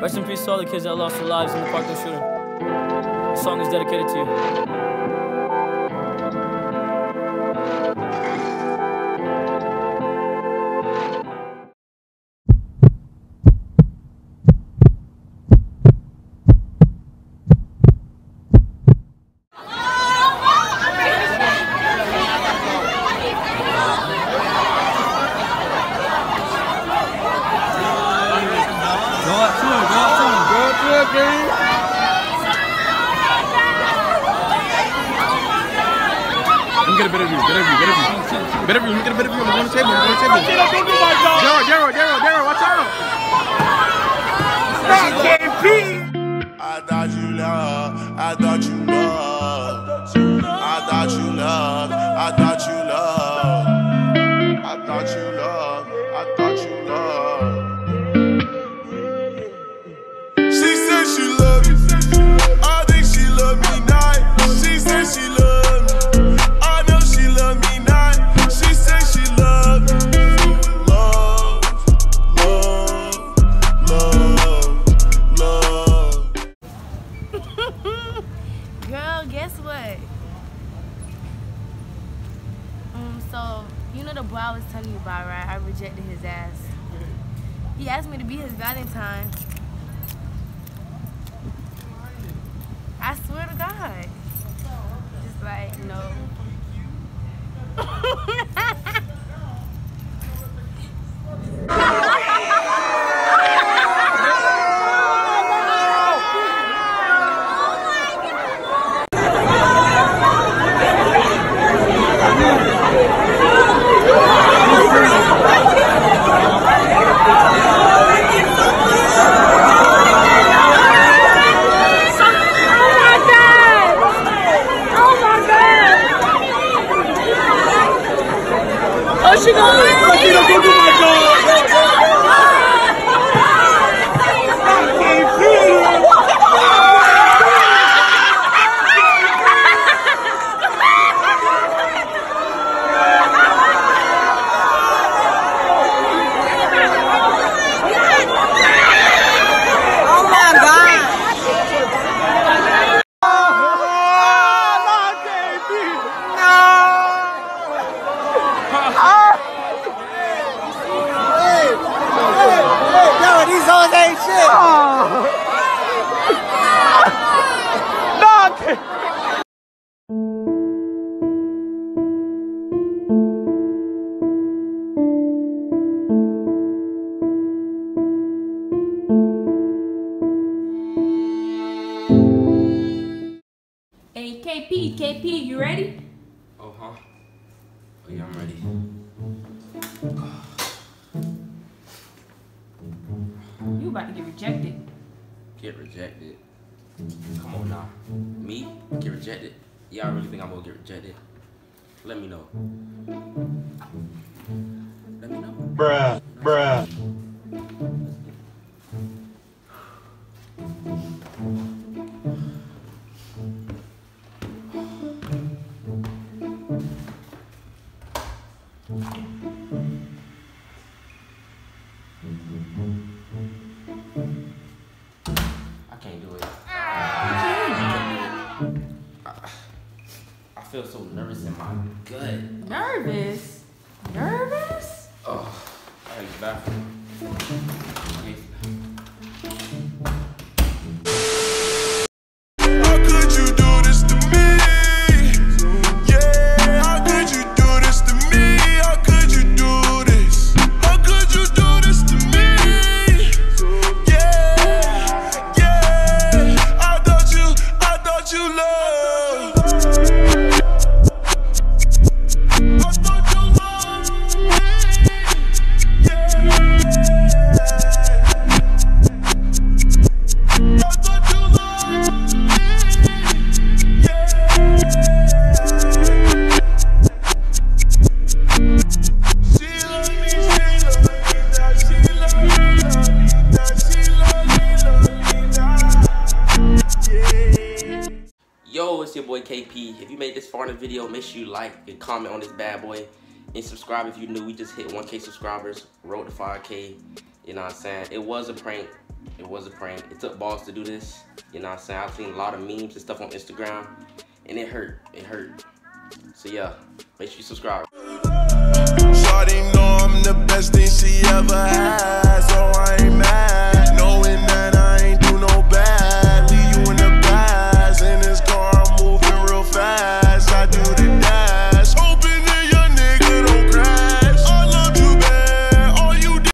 Rest in peace to all the kids that lost their lives in the Parkland shooting. This song is dedicated to you. Get a bit of you, get a bit of you on the table, Darryl, watch out! I thought you loved. She said she loved you. I think she loved me now. She said she loved me. So, you know the boy I was telling you about, right? I rejected his ass. He asked me to be his Valentine. I swear to God. Just like, no. Hey, KP, you ready? Oh, yeah, I'm ready. You about to get rejected. Get rejected? Come on now. Me? Get rejected? Yeah, I really think I'm gonna get rejected. Let me know. Bruh. I feel so nervous in my gut. Nervous? Oh, I need the bathroom. Yo, it's your boy KP. If you made this far in the video, make sure you like and comment on this bad boy. and subscribe if you new. We just hit 1K subscribers, road to 5K, you know what I'm saying? It was a prank. It was a prank. It took balls to do this, you know what I'm saying? I've seen a lot of memes and stuff on Instagram, and it hurt. It hurt. So yeah, make sure you subscribe. Shawty know I'm the best thing she ever had.